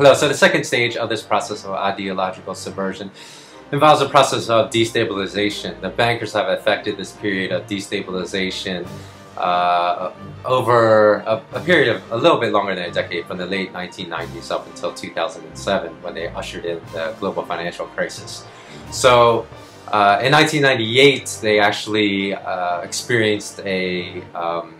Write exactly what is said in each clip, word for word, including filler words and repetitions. No, so the second stage of this process of ideological subversion involves a process of destabilization. The bankers have affected this period of destabilization uh, over a, a period of a little bit longer than a decade, from the late nineteen nineties up until two thousand seven, when they ushered in the global financial crisis. So uh, in nineteen ninety-eight, they actually uh, experienced a um,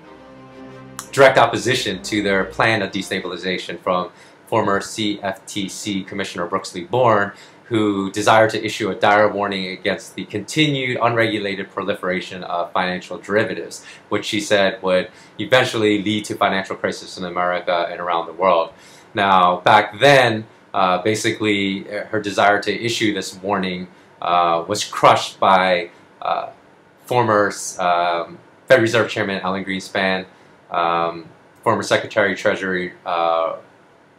direct opposition to their plan of destabilization from former C F T C Commissioner Brooksley Born, who desired to issue a dire warning against the continued unregulated proliferation of financial derivatives, which she said would eventually lead to financial crisis in America and around the world. Now, back then, uh, basically, her desire to issue this warning uh, was crushed by uh, former um, Fed Reserve Chairman Alan Greenspan, um, former Secretary of Treasury uh,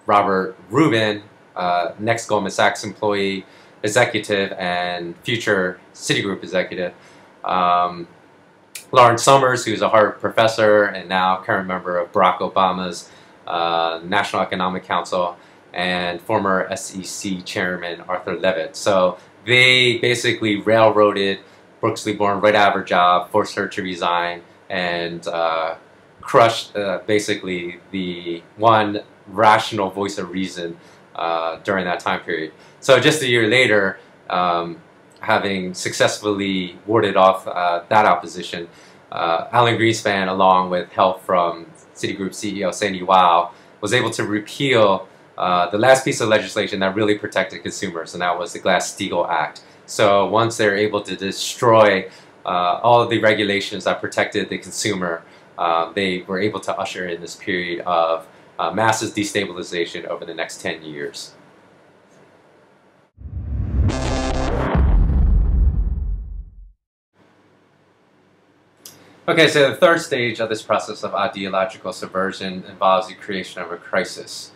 Robert Rubin, uh, next Goldman Sachs employee, executive, and future Citigroup executive. Um, Lawrence Summers, who's a Harvard professor and now current member of Barack Obama's uh, National Economic Council, and former S E C Chairman Arthur Levitt. So they basically railroaded Brooksley Born right out of her job, forced her to resign, and uh, crushed uh, basically the one rational voice of reason uh, during that time period. So just a year later, um, having successfully warded off uh, that opposition, uh, Alan Greenspan, along with help from Citigroup C E O Sandy Weill, was able to repeal uh, the last piece of legislation that really protected consumers, and that was the Glass-Steagall Act. So once they're able to destroy uh, all of the regulations that protected the consumer, uh, they were able to usher in this period of Uh, massive destabilization over the next ten years. Okay, so the third stage of this process of ideological subversion involves the creation of a crisis.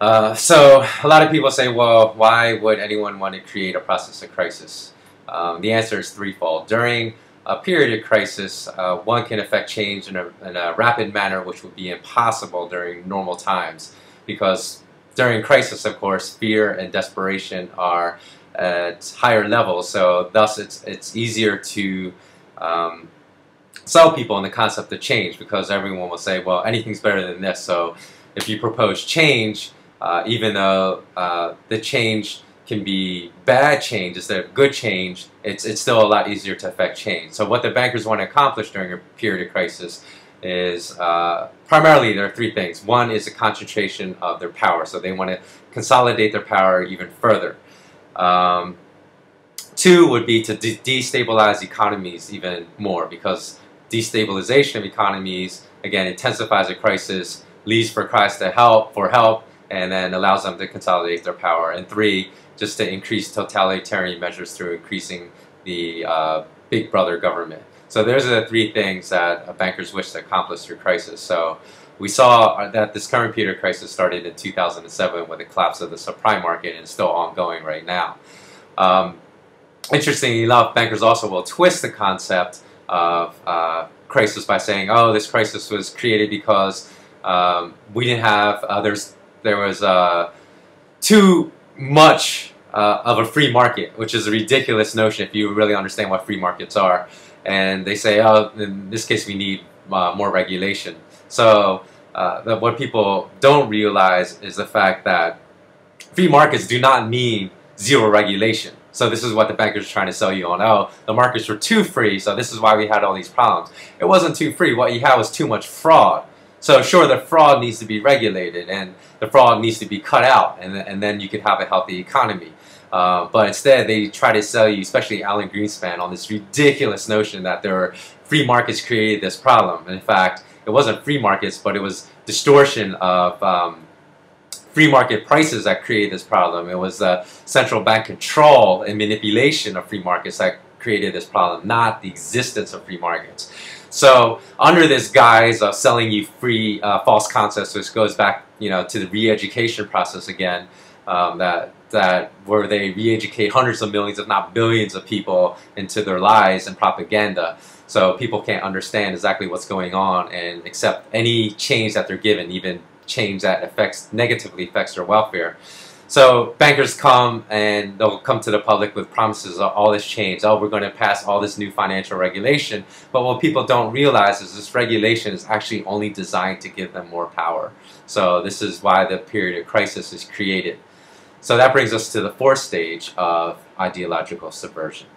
Uh, so a lot of people say, well, why would anyone want to create a process of crisis? Um, the answer is threefold. During a period of crisis, uh, one can affect change in a, in a rapid manner, which would be impossible during normal times, because during crisis, of course, fear and desperation are at higher levels, so thus it's, it's easier to um, sell people on the concept of change, because everyone will say, well, anything's better than this. So if you propose change, uh, even though uh, the change can be bad change instead of good change, it's, it's still a lot easier to affect change. So what the bankers want to accomplish during a period of crisis is uh, primarily there are three things. One is a concentration of their power, so they want to consolidate their power even further. Um, two would be to de destabilize economies even more, because destabilization of economies, again, intensifies a crisis, leads for cries to help, for help, and then allows them to consolidate their power. And three, just to increase totalitarian measures through increasing the uh, big brother government. So those are the three things that bankers wish to accomplish through crisis. So we saw that this current period of crisis started in two thousand seven with the collapse of the subprime market, and is still ongoing right now. Um, interestingly enough, bankers also will twist the concept of uh, crisis by saying, oh, this crisis was created because um, we didn't have others. There was uh, too much uh, of a free market, which is a ridiculous notion if you really understand what free markets are. And they say, oh, in this case, we need uh, more regulation. So uh, that what people don't realize is the fact that free markets do not mean zero regulation. So this is what the bankers are trying to sell you on. Oh, the markets were too free, so this is why we had all these problems. It wasn't too free. What you had was too much fraud. So sure, the fraud needs to be regulated, and the fraud needs to be cut out, and, and then you could have a healthy economy. Uh, but instead, they try to sell you, especially Alan Greenspan, on this ridiculous notion that there were free markets created this problem. And in fact, it wasn't free markets, but it was distortion of um, free market prices that created this problem. It was uh, central bank control and manipulation of free markets that created this problem, not the existence of free markets. So under this guise of selling you free uh, false concepts, which goes back, you know, to the re-education process again, um, that that where they re-educate hundreds of millions, if not billions, of people into their lies and propaganda, so people can't understand exactly what's going on and accept any change that they're given, even change that affects negatively affects their welfare. So bankers come and they'll come to the public with promises of all this change. Oh, we're going to pass all this new financial regulation. But what people don't realize is this regulation is actually only designed to give them more power. So this is why the period of crisis is created. So that brings us to the fourth stage of ideological subversion.